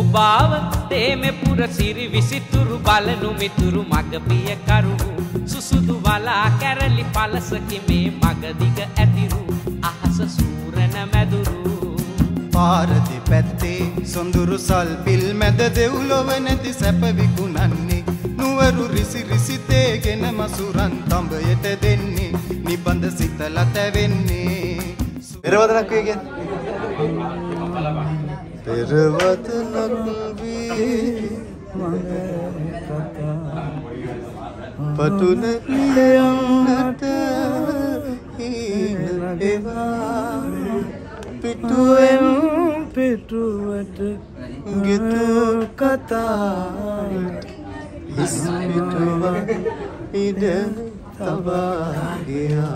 ස්වභාව තේමේ පුර සිරි විසිතුරු බලනු මිතුරු මග පිය කරුණු සුසුදු වලා කැරලි පලසකි මේ මග දිග ඇතිරු අහස සූරන මැදුරු පාර දෙපැත්තේ සොඳුරු සල් පිල් මැද දෙව්ලොව නැති සැප විකුණන්නේ නුවරු රිසි රිසිතේ ගෙන මසුරන් තඹයට දෙන්නේ නිබඳ සිත ලත වෙන්නේ පෙරවදනක් වේ කියන්නේ පෙරවදනක් වේ මම කතා පතුන නියන්නට හීන එවා පිටුවෙන් පිටුවට ගිතු කතා ඉස්පිටුවා ඉඩ තබා ගියා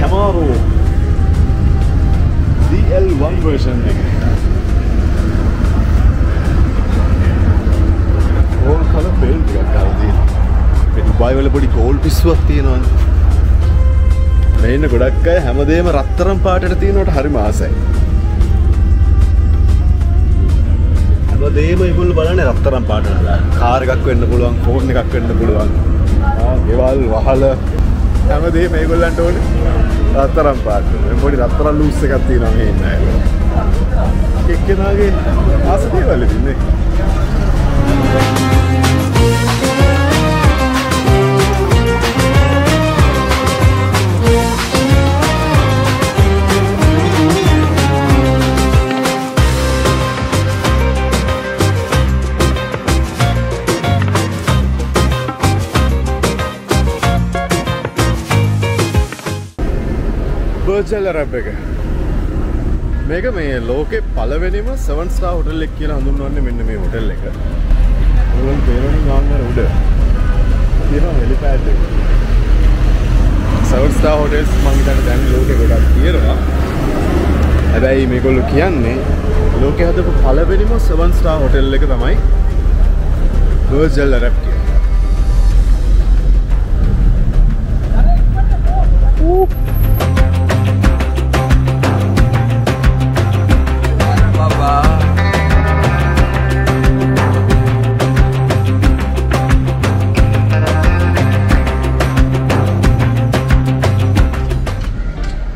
Camaro DL1 version gold color paint එකක් අර තියෙනවා. මේ Dubai වල පොඩි gold පිස්සුවක් තියෙනවානේ. මේ ඉන්න ගොඩක් අය හැමදේම රත්තරන් පාටට තියෙනවට හරිම ආසයි. හැමදේම ඒගොල්ලෝ බලන්නේ රත්තරන් පාට නේද? කාර් එකක් වෙන්න පුළුවන්, ෆෝන් එකක් වෙන්න පුළුවන්. ගෙවල් වහල හැමදේම මේගොල්ලන්ට ඕනේ රත්තරන් පාට. මේ පොඩි රත්තරන් ලූස් එකක් තියෙනවා මේ ඉන්න අය. එක්කෙනාගේ ආස දේවල් ඉන්නේ. මේක මේ ලෝකේ පළවෙනිම 7 star hotel එක කියලා හඳුන්වන්නේ මෙන්න මේ hotel එක. ඕගොල්ලෝ තේරෙන්නේ ගාන්නර උඩ. තියෙනවා helipad එක. 7 star hotels මම හිතන්නේ දැන් ලෝකේ ගොඩක් තියෙනවා. හැබැයි මේගොල්ලෝ කියන්නේ ලෝකේ හදපු පළවෙනිම 7 star hotel එක තමයි Burj Khalifa.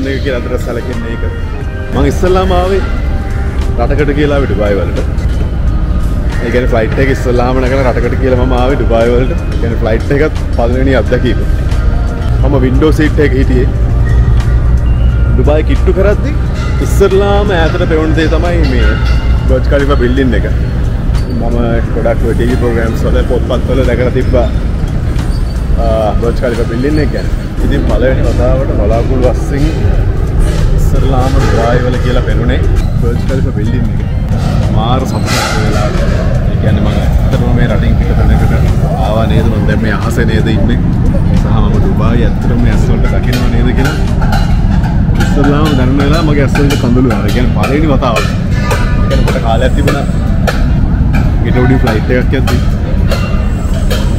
I can get a dress. I can make a salam. I can get a Dubai world. I can flight take a salam and I can get a mama with Dubai world. I can flight take a palani up the keep. I'm a window seat take it. Dubai kit to Karati, Islam, after the Pavon de Tamai, Burj Khalifa building. Mama Kodak TV programs or the Potpathala Nagaratipa Burj Khalifa building again. I think Malayan is a Islam drive. Burj Khalifa building.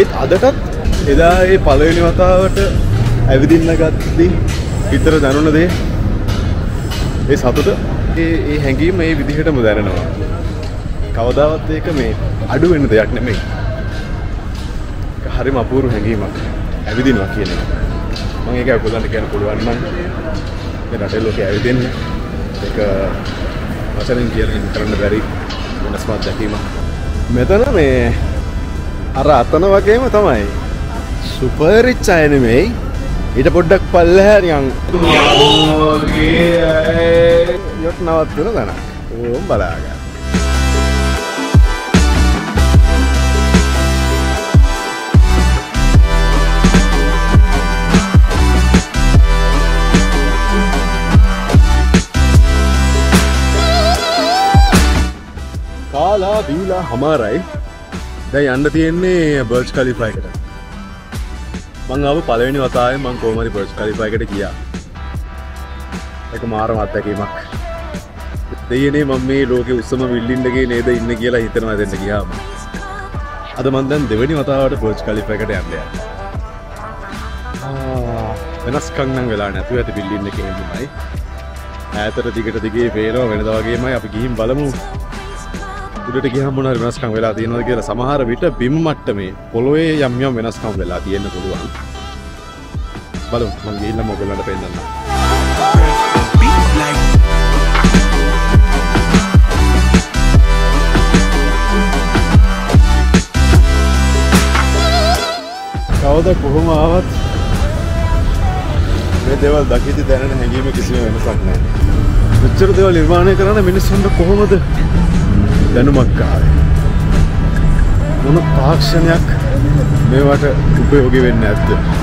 ඒත් අදටත් එදා ඒ පළවෙනි වතාවට ඇවිදින්න ගත්තදී විතර දැනුණ දේ ඒ සතුට ඒ හැඟීම මේ විදිහටම දැනෙනවා. කවදාවත් ඒක මේ අඩු වෙන දෙයක් නෙමෙයි. ඒක හරිම අපූර්ව හැඟීමක්. ඇවිදිනවා කියන එක. මම ඒක ඔයගොල්ලන්ට කියන්න පුළුවන් නම් මේ රටේ ලෝකේ ඇවිදින්න ඒක වචනෙන් කියන්න බැරි වෙනස්මත් දැකීමක්. මෙතන මේ අර අතන වගේම තමයි සුපර් රිච් අය නෙමෙයි ඊට පොඩ්ඩක් පල්ලෙහා නිකන් යොට් නවත් වෙන ගණන් ඕම් බලාගන්න. කාලා බීලා හමාරයි දැන් යන්න තියෙන්නේ බර්ජ් ඛලිෆා එකට. මං ආව පළවෙනි වතාවේ මං කොහොම හරි බර්ජ් ඛලිෆා එකට ගියා. ඒක මාරම අත්දැකීමක්. දෙයනේ මම මේ ලෝකේ උසම බිල්ඩින්ග්ගේ නේද ඉන්නේ කියලා හිතනවා දැන් ගියාම. අද මං දැන් දෙවෙනි වතාවට බර්ජ් ඛලිෆා එකට යන්න යනවා. වෙනස්කම් නම් වෙලා නැතුව ඇති බිල්ඩින්ග් එකේ ඉඳිමයි. ඈතට දිගට දිගේ පේනවා වෙනදා වගේමයි. අපි ගිහින් බලමු. උඩට ගියාම මොන හරි වෙනස්කම් වෙලා තියෙනවද කියලා. සමහර විට බිම් මට්ටමේ පොළොවේ යම් යම් වෙනස්කම් වෙලා තියෙන්න පුළුවන්. බලමු මම ගිහිල්ලා මොකලකට පෙන්නන්න. කවුද කොහොම ආවත් මේ දේවල් දකිද්දි දැනෙන හැඟීම කිසිම වෙනසක් නැහැ. මෙච්චර දේවල් නිර්මාණය කරන මිනිස්සුන්ට කොහොමද දැනුමක් ආවේ? මොන තාක්ෂණයක් මේවට උපයෝගී වෙන්නේ නැද්ද?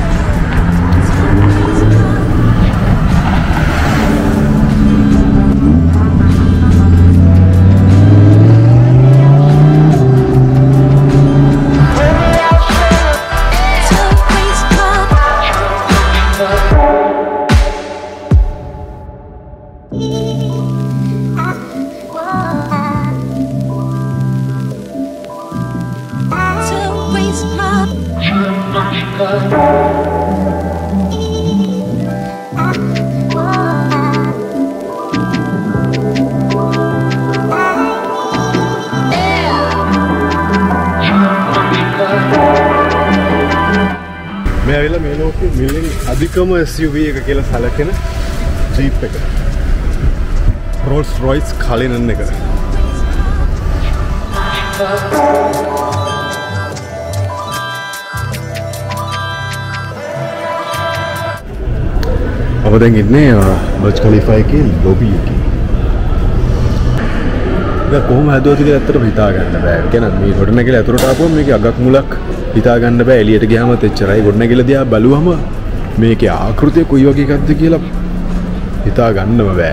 අධිකම SUV එක කියලා සැලකෙන ජීප් එක Rolls Royce කලිනන්න එක. අප දැන් ඉන්නේ බර්ජ් ඛලිෆා එකේ ලොබි එකේ. දැන් කොහොම හදුවද කියලා ඇත්තටම හිතා ගන්න බෑ. කියන්නේ මේ ගොඩනැගිල්ල ඇතුලට ආපුවම මේකේ අගක් මුලක් හිතා ගන්න බෑ. එළියට ගියාම එච්චරයි. ගොඩනැගිල්ල දිහා බලුවම මේකේ ආකෘතිය කොයි වගේ එකක්ද කියලා හිතා ගන්නම බෑ.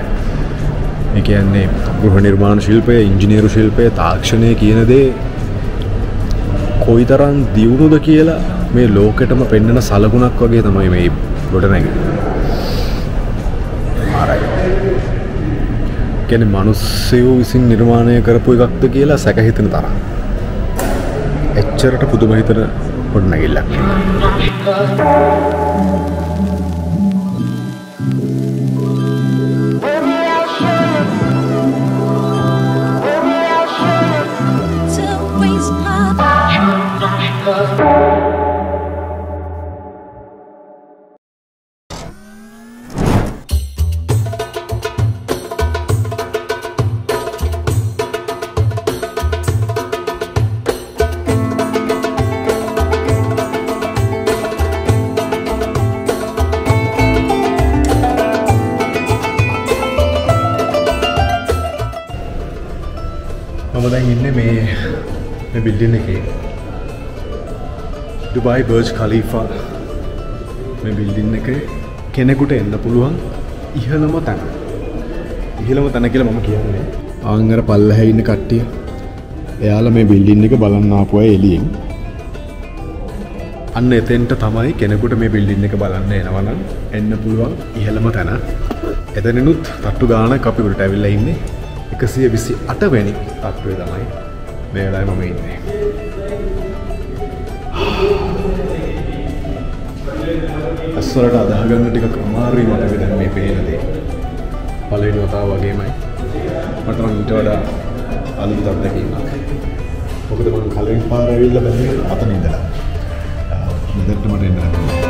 ඒ කියන්නේ ගෘහ නිර්මාණ ශිල්පය, ඉංජිනේරු ශිල්පය, තාක්ෂණය කියන දේ කොයිතරම් දියුණුද කියලා මේ ලෝකෙටම පෙන්වන සලකුණක් වගේ තමයි මේ ගොඩනැගිලි. මාරයි. කියන්නේ මිනිස්සු විසින් නිර්මාණය කරපු එකක්ද කියලා සැක හිතෙන තරම්. එච්චරට පුදුම හිතන ගොඩනැගිල්ලක්. බිල්ඩින් එකේ ඩුබායි බර්ජ් ඛලිෆා මේ බිල්ඩින් එකේ කෙනෙකුට එන්න පුළුවන් ඉහළම තැන. ඉහළම තැන කියලා මම කියන්නේ ආන්ගර පල්ලෙහා ඉන්න කට්ටිය. එයාලා මේ බිල්ඩින් එක බලන්න ආපු අය එළියෙන්. අන්න එතෙන්ට තමයි කෙනෙකුට මේ බිල්ඩින් එක බලන්න එනවා නම් එන්න පුළුවන් ඉහළම තැන. එතනිනුත් තට්ටු ගානක් අපි උඩට ඇවිල්ලා ඉන්නේ 128 වෙනි තට්ටුවේ තමයි. Where I'm waiting. ඇස්වලට අදා ගන්න ටිකක් අමාරුයි මට දැන් මේ පේන දේ. පළවෙනි වතාව වගේමයි මට නම් ඊට වඩා අලුත් අත්දැකීමක්. මොකද මම කලින් පාර ඇවිල්ලා බැලුවේ අතන ඉඳලා. මෙතනට මට එන්න ලැබුණා.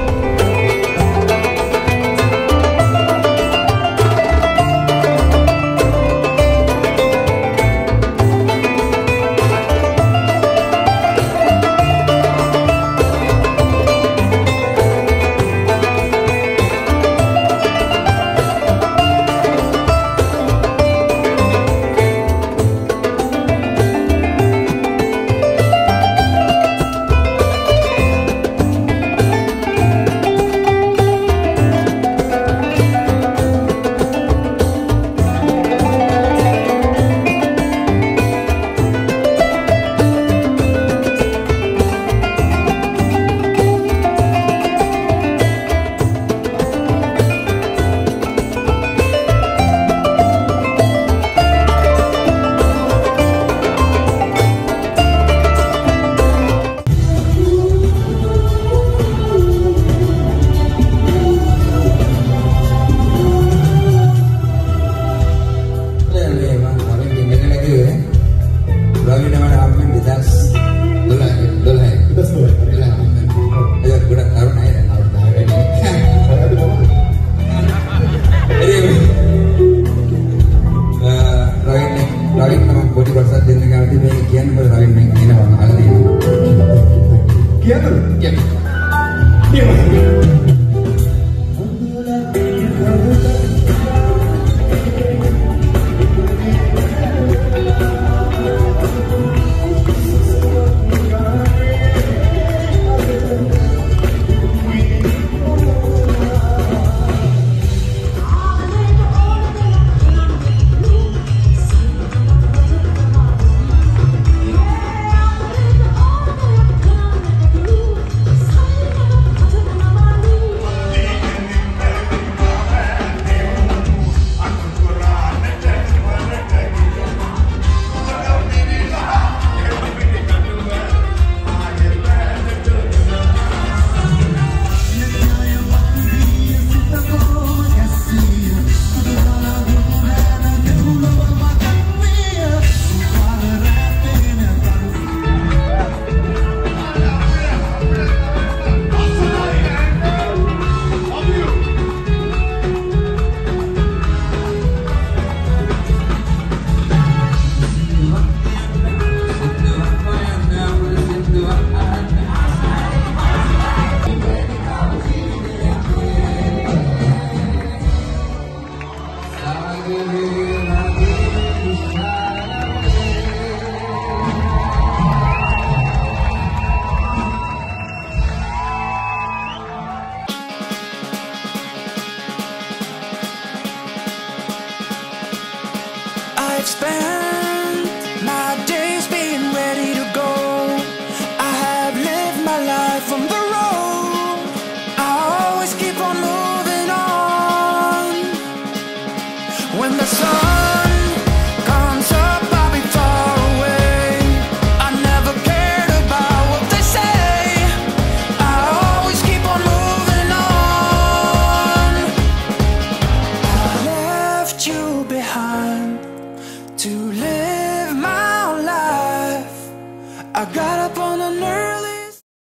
Spend my days being ready to go. I have lived my life from the